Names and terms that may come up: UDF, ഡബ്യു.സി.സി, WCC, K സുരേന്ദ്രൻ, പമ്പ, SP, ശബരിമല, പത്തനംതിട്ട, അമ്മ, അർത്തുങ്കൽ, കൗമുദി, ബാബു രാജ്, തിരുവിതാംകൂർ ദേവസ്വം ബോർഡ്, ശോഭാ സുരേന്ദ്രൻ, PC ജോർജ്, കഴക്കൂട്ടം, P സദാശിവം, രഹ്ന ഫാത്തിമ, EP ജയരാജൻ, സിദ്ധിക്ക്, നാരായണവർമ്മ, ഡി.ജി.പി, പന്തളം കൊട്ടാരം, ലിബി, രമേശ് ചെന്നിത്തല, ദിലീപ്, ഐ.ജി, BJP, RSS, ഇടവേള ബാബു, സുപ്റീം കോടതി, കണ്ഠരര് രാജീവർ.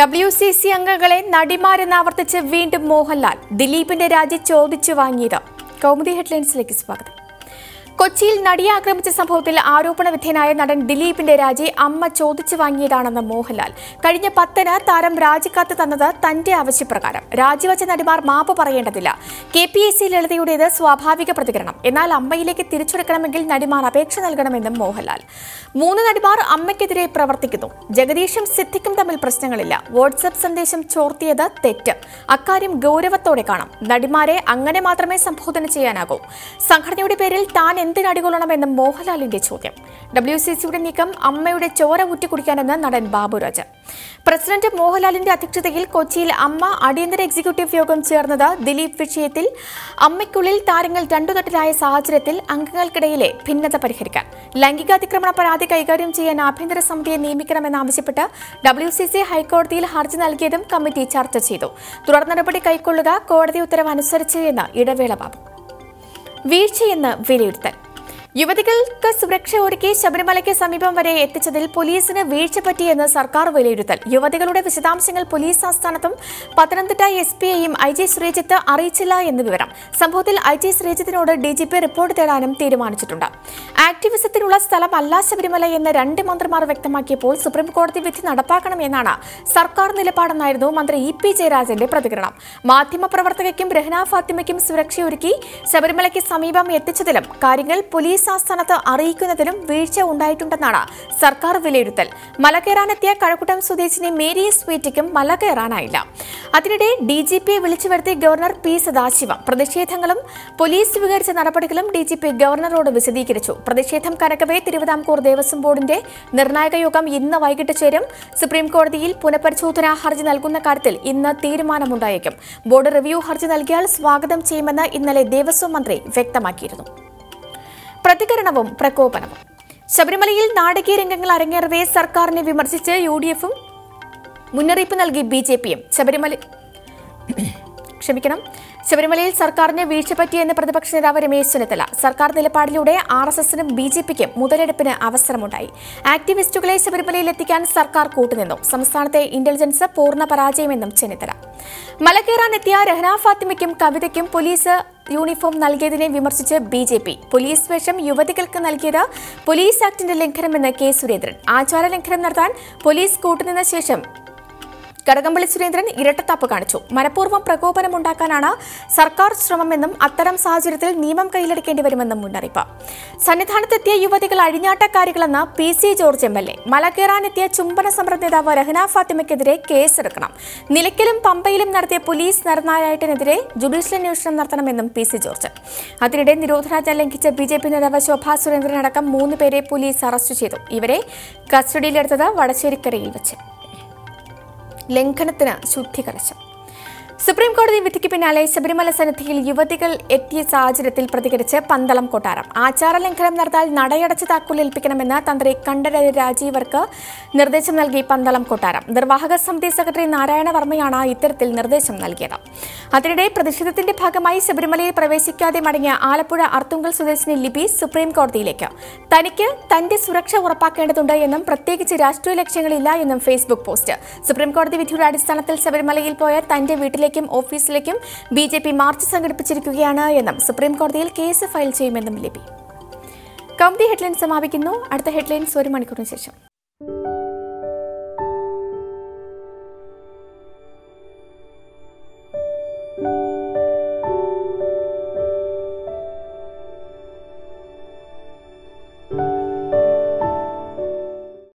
WCC അംഗങ്ങളെ നടിമാരെന്നാവർത്തിച്ച് വീണ്ടും മോഹൻലാൽ, ദിലീപിന്റെ രാജി ചോദിച്ചു വാങ്ങിയത്. കൗമുദി ഹെഡ്ലൈൻസിലേക്ക് സ്വാഗതം. കൊച്ചിയിൽ നടിയെ ആക്രമിച്ച സംഭവത്തിൽ ആരോപണ വിധേയനായ നടൻ ദിലീപിന്റെ രാജി അമ്മ ചോദിച്ചു വാങ്ങിയതാണെന്ന് മോഹൻലാൽ. കഴിഞ്ഞ 10-ന് താരം രാജിക്കാത്ത് തന്നത് തന്റെ ആവശ്യപ്രകാരം. രാജിവെച്ച നടിമാർ മാപ്പ് പറയേണ്ടതില്ല. KPIC ലളിതയുടേത് സ്വാഭാവിക പ്രതികരണം. എന്നാൽ അമ്മയിലേക്ക് തിരിച്ചെടുക്കണമെങ്കിൽ നടിമാർ അപേക്ഷ നൽകണമെന്നും മോഹൻലാൽ. 3 നടിമാർ അമ്മയ്ക്കെതിരെ പ്രവർത്തിക്കുന്നു. ജഗദീഷും സിദ്ധിക്കും തമ്മിൽ പ്രശ്നങ്ങളില്ല. വാട്സ്ആപ്പ് സന്ദേശം ചോർത്തിയത് തെറ്റ്. അക്കാര്യം ഗൌരവത്തോടെ കാണാം. നടിമാരെ അങ്ങനെ മാത്രമേ സംബോധന ചെയ്യാനാകൂ. സംഘടനയുടെ പേരിൽ താൻ എന്തിനടികൊള്ളണമെന്ന് മോഹൻലാലിന്റെ ചോദ്യം. WCCയുടെ നീക്കം അമ്മയുടെ ചോര ഊറ്റിക്കുടിക്കാനെന്ന് നടൻ ബാബു രാജ്. പ്രസിഡന്റ് മോഹൻലാലിന്റെ അധ്യക്ഷതയിൽ കൊച്ചിയിൽ അമ്മ അടിയന്തര എക്സിക്യൂട്ടീവ് യോഗം ചേർന്നത് ദിലീപ് വിഷയത്തിൽ അമ്മയ്ക്കുള്ളിൽ താരങ്ങൾ രണ്ടുതട്ടിലായ സാഹചര്യത്തിൽ അംഗങ്ങൾക്കിടയിലെ ഭിന്നത പരിഹരിക്കാൻ, ലൈംഗികാതിക്രമണ പരാതി കൈകാര്യം ചെയ്യാൻ ആഭ്യന്തര സമിതിയെ നിയമിക്കണമെന്നാവശ്യപ്പെട്ട് WCC ഹൈക്കോടതിയിൽ ഹർജി നൽകിയതും കമ്മിറ്റി ചർച്ച ചെയ്തു. തുടർ നടപടി കൈക്കൊള്ളുക കോടതി ഉത്തരവ് അനുസരിച്ച് എന്ന് ഇടവേള ബാബു. വീഴ്ചയെന്ന് വിലയിരുത്തൽ. യുവതികൾക്ക് സുരക്ഷ ഒരുക്കി ശബരിമലയ്ക്ക് സമീപം വരെ എത്തിച്ചതിൽ പോലീസിന് വീഴ്ച പറ്റിയെന്ന് സർക്കാർ വിലയിരുത്തൽ. യുവതികളുടെ വിശദാംശങ്ങൾ പോലീസ് ആസ്ഥാനത്തും പത്തനംതിട്ട SPയെയും IG ശ്രീജിത്ത് അറിയിച്ചില്ല എന്ന് വിവരം. സംഭവത്തിൽ IG ശ്രീജിത്തിനോട് DGP റിപ്പോർട്ട് തേടാനും തീരുമാനിച്ചിട്ടുണ്ട്. ആക്ടിവിസത്തിനുള്ള സ്ഥലമല്ല ശബരിമല എന്ന് 2 മന്ത്രിമാർ വ്യക്തമാക്കിയപ്പോൾ സുപ്രീം കോടതി വിധി നടപ്പാക്കണമെന്നാണ് സർക്കാർ നിലപാടെന്നായിരുന്നു മന്ത്രി EP ജയരാജന്റെ പ്രതികരണം. മാധ്യമപ്രവർത്തകയ്ക്കും രഹ്ന ഫാത്തിമയ്ക്കും സുരക്ഷയൊരുക്കി ശബരിമലയ്ക്ക് സമീപം എത്തിച്ചതിലും കാര്യങ്ങൾ പോലീസ് സ്ഥാനത്ത് അറിയിക്കുന്നതിലും വീഴ്ച ഉണ്ടായിട്ടുണ്ടെന്നാണ് സർക്കാർ വിലയിരുത്തൽ. മല കയറാനെത്തിയ കഴക്കൂട്ടം സ്വദേശിനി മേരി സ്വീറ്റിക്കും മല കയറാനായില്ല. അതിനിടെ DGPയെ വിളിച്ചു വരുത്തി ഗവർണർ P സദാശിവം. പ്രതിഷേധങ്ങളും പോലീസ് സ്വീകരിച്ച നടപടികളും DGP ഗവർണറോട് വിശദീകരിച്ചു. പ്രതിഷേധം കനക്കവേ തിരുവിതാംകൂർ ദേവസ്വം ബോർഡിന്റെ നിർണായക യോഗം ഇന്ന് വൈകിട്ട് ചേരും. സുപ്രീം കോടതിയിൽ പുനഃപരിശോധനാ ഹർജി നൽകുന്ന കാര്യത്തിൽ ഇന്ന് തീരുമാനമുണ്ടായേക്കും. ബോർഡ് റിവ്യൂ ഹർജി നൽകിയാൽ സ്വാഗതം ചെയ്യുമെന്ന് ഇന്നലെ ദേവസ്വം മന്ത്രി വ്യക്തമാക്കിയിരുന്നു. പ്രതികരണവും പ്രകോപനവും. ശബരിമലയിൽ നാടകീയ രംഗങ്ങൾ അരങ്ങേറവേ സർക്കാരിനെ വിമർശിച്ച് UDFഉം മുന്നറിയിപ്പ് നൽകി BJPയും. ശബരിമലയിൽ സർക്കാരിന് വീഴ്ച പറ്റിയെന്ന് പ്രതിപക്ഷ നേതാവ് രമേശ് ചെന്നിത്തല. സർക്കാർ നിലപാടിലൂടെ RSSനും BJPക്കും മുതലെടുപ്പിന് അവസരമുണ്ടായി. ആക്ടിവിസ്റ്റുകളെ ശബരിമലയിൽ എത്തിക്കാൻ സർക്കാർ കൂട്ടുനിന്നു. സംസ്ഥാനത്തെ ഇന്റലിജൻസ് പൂർണ്ണ പരാജയമെന്നും ചെന്നിത്തല. മലകേറാനെത്തിയ രഹ്ന ഫാത്തിമയ്ക്കും കവിതയ്ക്കും പോലീസ് യൂണിഫോം നൽകിയതിനെ വിമർശിച്ച് BJP. പോലീസ് വേഷം യുവതികൾക്ക് നൽകിയത് പോലീസ് ആക്ടിന്റെ ലംഘനമെന്ന് K സുരേന്ദ്രൻ. ആചാര ലംഘനം നടത്താൻ പോലീസ് കൂട്ടുനിന്ന ശേഷം കടകംപള്ളി സുരേന്ദ്രൻ ഇരട്ടത്താപ്പ് കാണിച്ചു. മനഃപൂർവ്വം പ്രകോപനമുണ്ടാക്കാനാണ് സർക്കാർ ശ്രമമെന്നും അത്തരം സാഹചര്യത്തിൽ നിയമം കയ്യിലെടുക്കേണ്ടി വരുമെന്നും മുന്നറിയിപ്പ്. സന്നിധാനത്തെത്തിയ യുവതികൾ അഴിഞ്ഞാട്ടക്കാരികളെന്ന് PC ജോർജ് MLA. മല കയറാനെത്തിയ ചുംബന സമര നേതാവ് രഹ്ന ഫാത്തിമയ്ക്കെതിരെ കേസെടുക്കണം. നിലയ്ക്കലും പമ്പയിലും നടത്തിയ പോലീസ് നരനായാട്ടിനെതിരെ ജുഡീഷ്യൽ അന്വേഷണം നടത്തണമെന്നും PC ജോർജ്. അതിനിടെ നിരോധനാജ്ഞ ലംഘിച്ച BJP നേതാവ് ശോഭാ സുരേന്ദ്രൻ അടക്കം 3 പേരെ പോലീസ് അറസ്റ്റ് ചെയ്തു. ഇവരെ കസ്റ്റഡിയിലെടുത്തത് വടശ്ശേരിക്കരയിൽ വെച്ച്. ലംഘനത്തിന് ശുദ്ധി കലശം. സുപ്രീം കോടതി വിധിക്ക് പിന്നാലെ ശബരിമല സന്നിധിയിൽ യുവതികൾ എത്തിയ സാഹചര്യത്തിൽ പ്രതികരിച്ച് പന്തളം കൊട്ടാരം. ആചാര ലംഘനം നടത്താൻ നടയടച്ച് താക്കോലേൽപ്പിക്കണമെന്ന് തന്ത്രി കണ്ഠരര് രാജീവർക്ക് നിർദ്ദേശം നൽകി പന്തളം കൊട്ടാരം. നിർവാഹക സമിതി സെക്രട്ടറി നാരായണവർമ്മയാണ് ഇത്തരത്തിൽ നിർദ്ദേശം നൽകിയത്. അതിനിടെ പ്രതിഷേധത്തിന്റെ ഭാഗമായി ശബരിമലയിൽ പ്രവേശിക്കാതെ മടങ്ങിയ ആലപ്പുഴ അർത്തുങ്കൽ സ്വദേശിനി ലിബി സുപ്രീം കോടതിയിലേക്ക്. തനിക്ക് തന്റെ സുരക്ഷ ഉറപ്പാക്കേണ്ടതുണ്ട് എന്നും പ്രത്യേകിച്ച് രാഷ്ട്രീയ ലക്ഷ്യങ്ങളില്ല എന്നും ഫേസ്ബുക്ക് പോസ്റ്റ്. സുപ്രീം കോടതി വിധിയുടെ അടിസ്ഥാനത്തിൽ ശബരിമലയിൽ പോയ തന്റെ വീട്ടിലേക്ക് ഓഫീസിലേക്കും BJP മാർച്ച് സംഘടിപ്പിച്ചിരിക്കുകയാണ് എന്നും സുപ്രീം കോടതിയിൽ കേസ് ഫയൽ ചെയ്യുമെന്നും ലിബി. കൗമുദി ഹെഡ്ലൈൻ സമാപിക്കുന്നു. അടുത്ത ഹെഡ്ലൈൻസ് 1 മണിക്കൂറിന് ശേഷം.